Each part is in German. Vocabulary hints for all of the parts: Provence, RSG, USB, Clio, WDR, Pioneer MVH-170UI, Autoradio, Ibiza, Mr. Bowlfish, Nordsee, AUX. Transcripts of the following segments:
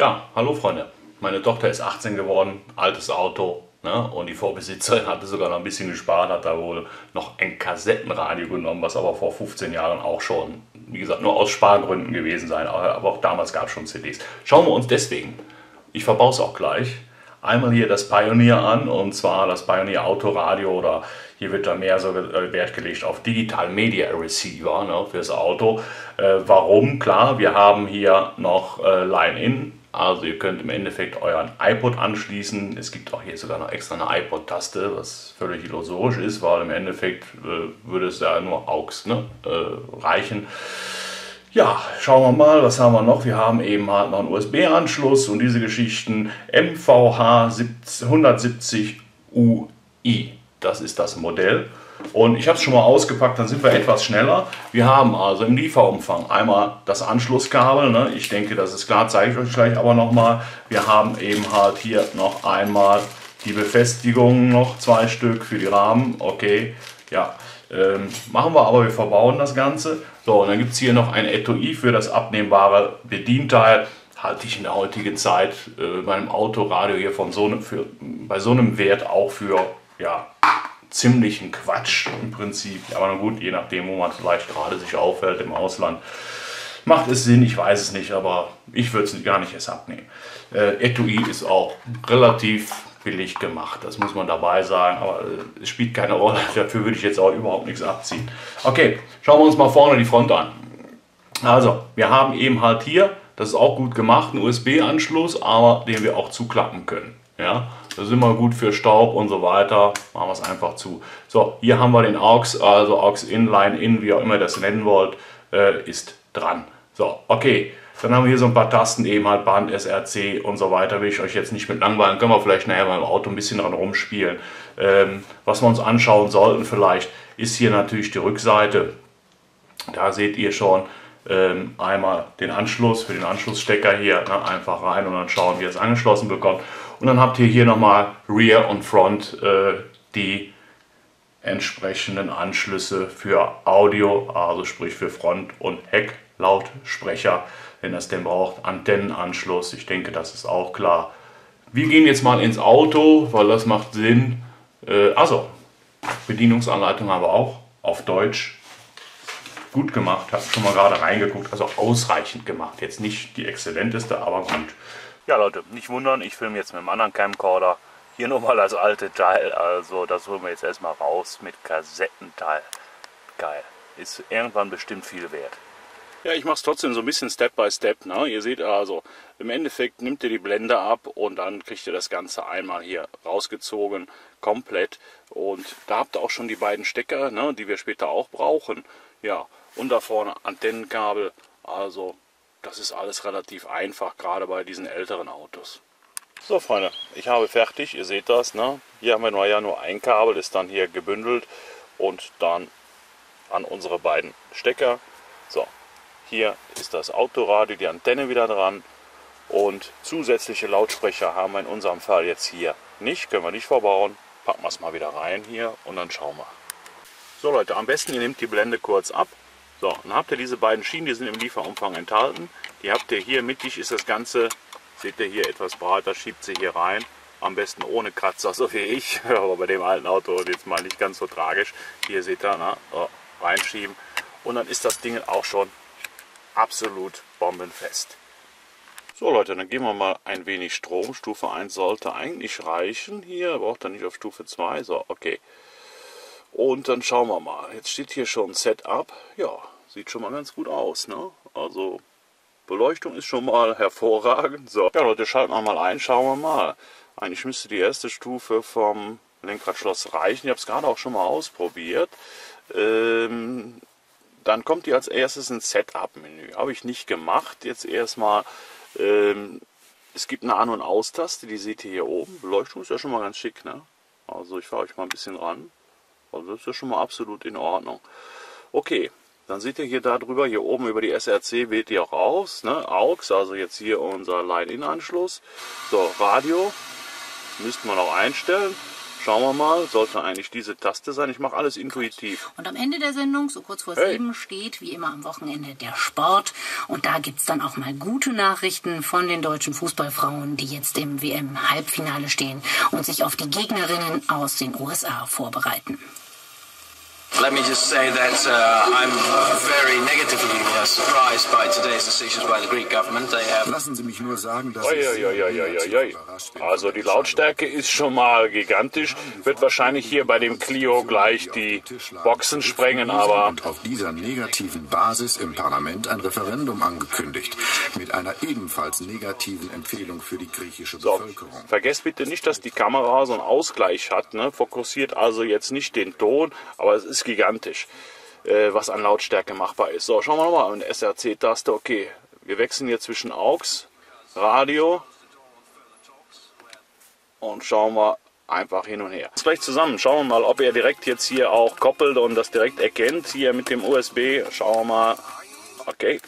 Ja, hallo Freunde, meine Tochter ist 18 geworden, altes Auto, ne? Und die Vorbesitzerin hatte sogar noch ein bisschen gespart, hat da wohl noch ein Kassettenradio genommen, was aber vor 15 Jahren auch schon, wie gesagt, nur aus Spargründen gewesen sein, aber auch damals gab es schon CDs. Schauen wir uns deswegen, ich verbaue es auch gleich, einmal hier das Pioneer an, und zwar das Pioneer Autoradio, oder hier wird da mehr so Wert gelegt auf Digital Media Receiver, ne, für das Auto. Warum? Klar, wir haben hier noch Line-In, also ihr könnt im Endeffekt euren iPod anschließen. Es gibt auch hier sogar noch extra eine iPod-Taste, was völlig illusorisch ist, weil im Endeffekt würde es ja nur AUX, ne, reichen. Ja, schauen wir mal, was haben wir noch? Wir haben eben halt noch einen USB-Anschluss und diese Geschichten. MVH-170UI, das ist das Modell. Und ich habe es schon mal ausgepackt, dann sind wir etwas schneller. Wir haben also im Lieferumfang einmal das Anschlusskabel, ne? Ich denke, das ist klar, zeige ich euch gleich aber nochmal. Wir haben eben halt hier noch einmal die Befestigungen, noch zwei Stück für die Rahmen, okay, ja. Machen wir aber, wir verbauen das Ganze. So, und dann gibt es hier noch ein Etui für das abnehmbare Bedienteil. Halte ich in der heutigen Zeit bei einem Autoradio hier von so einem, bei so einem Wert auch für, ja, ziemlichen Quatsch im Prinzip. Aber na gut, je nachdem, wo man vielleicht gerade sich aufhält im Ausland, macht es Sinn, ich weiß es nicht, aber ich würde es gar nicht erst abnehmen. Etui ist auch relativ billig gemacht, das muss man dabei sagen, aber es spielt keine Rolle, dafür würde ich jetzt auch überhaupt nichts abziehen. Okay, schauen wir uns mal vorne die Front an. Also, wir haben eben halt hier, das ist auch gut gemacht, einen USB-Anschluss, aber den wir auch zuklappen können. Ja, das ist immer gut für Staub und so weiter, machen wir es einfach zu. So, hier haben wir den AUX, also AUX-In, Line-In, wie auch immer ihr das nennen wollt, ist dran. So, okay. Dann haben wir hier so ein paar Tasten, eben halt Band, SRC und so weiter, will ich euch jetzt nicht mit langweilen, können wir vielleicht nachher beim Auto ein bisschen dran rumspielen. Was wir uns anschauen sollten vielleicht, ist hier natürlich die Rückseite. Da seht ihr schon einmal den Anschluss, für den Anschlussstecker hier, ne, einfach rein und dann schauen, wie ihr es angeschlossen bekommt. Und dann habt ihr hier nochmal Rear und Front die entsprechenden Anschlüsse für Audio, also sprich für Front und Heck, Lautsprecher, wenn das denn braucht, Antennenanschluss, ich denke, das ist auch klar. Wir gehen jetzt mal ins Auto, weil das macht Sinn. Also, Bedienungsanleitung haben wir auch, auf Deutsch. Gut gemacht, habe schon mal gerade reingeguckt, also ausreichend gemacht. Jetzt nicht die exzellenteste, aber gut. Ja Leute, nicht wundern, ich filme jetzt mit einem anderen Camcorder. Hier nochmal das alte Teil, also das holen wir jetzt erstmal raus mit Kassettenteil. Geil, ist irgendwann bestimmt viel wert. Ja, ich mache es trotzdem so ein bisschen Step by Step, ne? Ihr seht also, im Endeffekt nimmt ihr die Blende ab und dann kriegt ihr das Ganze einmal hier rausgezogen, komplett. Und da habt ihr auch schon die beiden Stecker, ne, die wir später auch brauchen. Ja, und da vorne Antennenkabel, also das ist alles relativ einfach, gerade bei diesen älteren Autos. So Freunde, ich habe fertig, ihr seht das, ne? Hier haben wir nur ein Kabel, ist dann hier gebündelt und dann an unsere beiden Stecker. So. Hier ist das Autoradio, die Antenne wieder dran und zusätzliche Lautsprecher haben wir in unserem Fall jetzt hier nicht, können wir nicht verbauen. Packen wir es mal wieder rein hier und dann schauen wir. So Leute, am besten ihr nehmt die Blende kurz ab. So, dann habt ihr diese beiden Schienen, die sind im Lieferumfang enthalten. Die habt ihr hier mittig, ist das Ganze, seht ihr hier etwas breiter, schiebt sie hier rein. Am besten ohne Kratzer, so wie ich, aber bei dem alten Auto ist jetzt mal nicht ganz so tragisch. Hier seht ihr, na, reinschieben und dann ist das Ding auch schon absolut bombenfest. So Leute, dann geben wir mal ein wenig Strom. Stufe 1 sollte eigentlich reichen. Hier braucht er nicht auf Stufe 2. So, okay. Und dann schauen wir mal. Jetzt steht hier schon Setup. Ja, sieht schon mal ganz gut aus, ne? Also Beleuchtung ist schon mal hervorragend. So, ja Leute, schalten wir mal ein. Schauen wir mal. Eigentlich müsste die erste Stufe vom Lenkradschloss reichen. Ich habe es gerade auch schon mal ausprobiert. Dann kommt hier als erstes ein Setup-Menü. Habe ich nicht gemacht. Jetzt erstmal, es gibt eine An- und Aus-Taste, die seht ihr hier oben. Beleuchtung ist ja schon mal ganz schick, ne? Also ich fahre euch mal ein bisschen ran. Also das ist ja schon mal absolut in Ordnung. Okay, dann seht ihr hier darüber, hier oben über die SRC wählt ihr auch aus, ne? AUX, also jetzt hier unser Line-In-Anschluss. So, Radio müssten wir noch einstellen. Schauen wir mal, sollte eigentlich diese Taste sein. Ich mache alles intuitiv. Und am Ende der Sendung, so kurz vor 7, steht wie immer am Wochenende der Sport. Und da gibt es dann auch mal gute Nachrichten von den deutschen Fußballfrauen, die jetzt im WM-Halbfinale stehen und sich auf die Gegnerinnen aus den USA vorbereiten. Let me just say that I'm very negatively surprised by today's decisions by the Greek government. They have Lassen Sie mich nur sagen, dass also die Lautstärke ist schon mal gigantisch. Wird wahrscheinlich hier bei dem Clio gleich die Boxen sprengen, aber und auf dieser negativen Basis im Parlament ein Referendum angekündigt mit einer ebenfalls negativen Empfehlung für die griechische Bevölkerung. Vergesst bitte nicht, dass die Kamera so einen Ausgleich hat, ne? Fokussiert also jetzt nicht den Ton, aber es ist gigantisch, was an Lautstärke machbar ist. So, schauen wir nochmal an. SRC-Taste, okay. Wir wechseln hier zwischen AUX, Radio und schauen wir einfach hin und her. Gleich zusammen. Schauen wir mal, ob er direkt jetzt hier auch koppelt und das direkt erkennt. Hier mit dem USB. Schauen wir mal. Okay.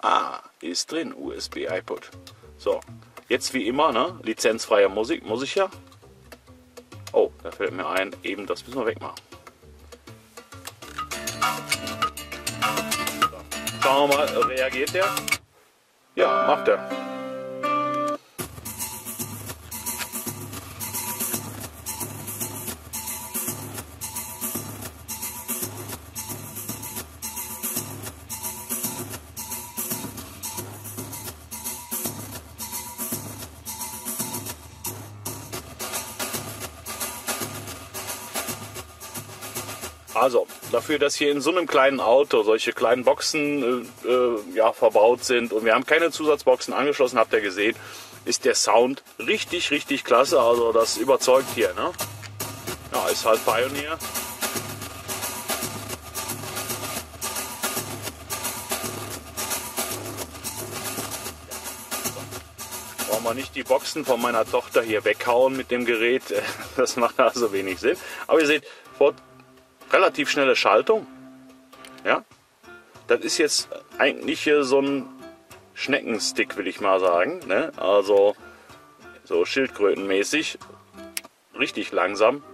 Ah, ist drin. USB-iPod. So, jetzt wie immer, ne? Lizenzfreie Musik. Muss ich ja. Oh, da fällt mir ein, eben das müssen wir wegmachen. Schauen wir mal, reagiert der? Ja, macht er. Also, dafür, dass hier in so einem kleinen Auto solche kleinen Boxen ja, verbaut sind und wir haben keine Zusatzboxen angeschlossen, habt ihr gesehen, ist der Sound richtig, richtig klasse. Also das überzeugt hier, ne? Ja, ist halt Pioneer. Brauchen wir nicht die Boxen von meiner Tochter hier weghauen mit dem Gerät. Das macht also wenig Sinn. Aber ihr seht, relativ schnelle Schaltung, ja, das ist jetzt eigentlich hier so ein Schneckenstick, will ich mal sagen, ne? Also so schildkrötenmäßig, richtig langsam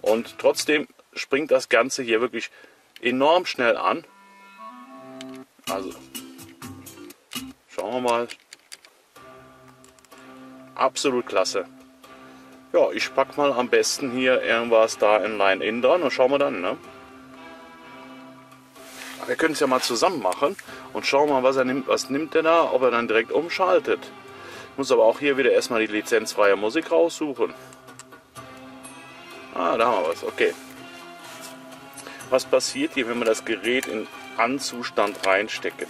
und trotzdem springt das Ganze hier wirklich enorm schnell an. Also schauen wir mal, absolut klasse. Ja, ich pack mal am besten hier irgendwas da in Line-In dran und schauen wir dann, ne? Wir können es ja mal zusammen machen und schauen mal, was er nimmt. Was nimmt er da, ob er dann direkt umschaltet. Ich muss aber auch hier wieder erstmal die lizenzfreie Musik raussuchen. Ah, da haben wir was, okay. Was passiert hier, wenn wir das Gerät in Anzustand reinstecken?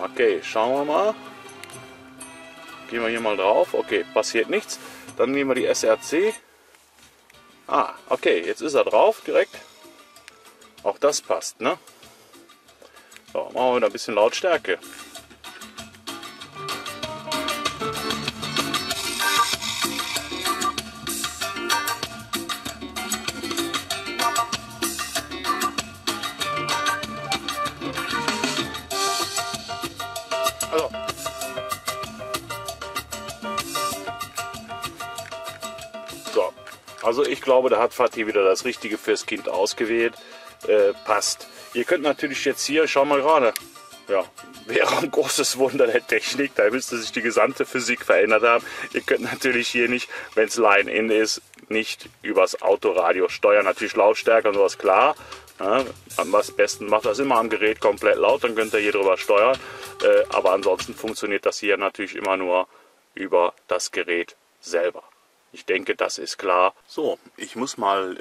Okay, schauen wir mal. Gehen wir hier mal drauf. Okay, passiert nichts. Dann nehmen wir die SRC. Ah, okay, jetzt ist er drauf direkt. Auch das passt, ne? So, machen wir wieder ein bisschen Lautstärke. Also ich glaube, da hat Fatih wieder das Richtige fürs Kind ausgewählt. Passt. Ihr könnt natürlich jetzt hier, schau mal gerade, ja, wäre ein großes Wunder der Technik, da müsste sich die gesamte Physik verändert haben. Ihr könnt natürlich hier nicht, wenn es Line-In ist, nicht übers Autoradio steuern. Natürlich Lautstärke und sowas, klar. Ja, am besten macht das immer am Gerät komplett laut, dann könnt ihr hier drüber steuern. Aber ansonsten funktioniert das hier natürlich immer nur über das Gerät selber. Ich denke, das ist klar. So, ich muss mal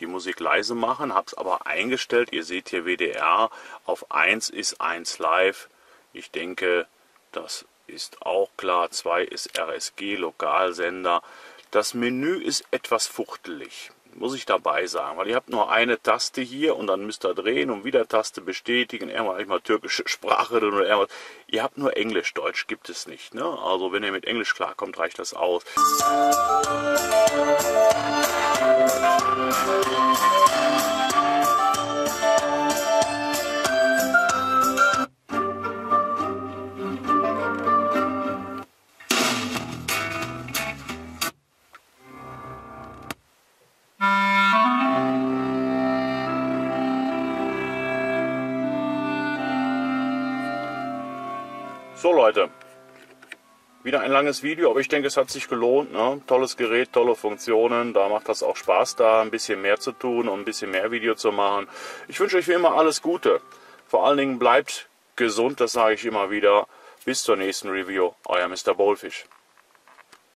die Musik leise machen, habe es aber eingestellt. Ihr seht hier WDR, auf 1 ist 1 live. Ich denke, das ist auch klar. 2 ist RSG, Lokalsender. Das Menü ist etwas fuchtelig, muss ich dabei sagen, weil ihr habt nur eine Taste hier und dann müsst ihr drehen und wieder Taste bestätigen, irgendwann türkische Sprache oder irgendwas. Ihr habt nur Englisch, Deutsch gibt es nicht, ne? Also wenn ihr mit Englisch klarkommt, reicht das aus. So Leute, wieder ein langes Video, aber ich denke, es hat sich gelohnt. Ne? Tolles Gerät, tolle Funktionen, da macht das auch Spaß, da ein bisschen mehr zu tun und ein bisschen mehr Video zu machen. Ich wünsche euch wie immer alles Gute. Vor allen Dingen bleibt gesund, das sage ich immer wieder. Bis zur nächsten Review, euer Mr. Bowlfish.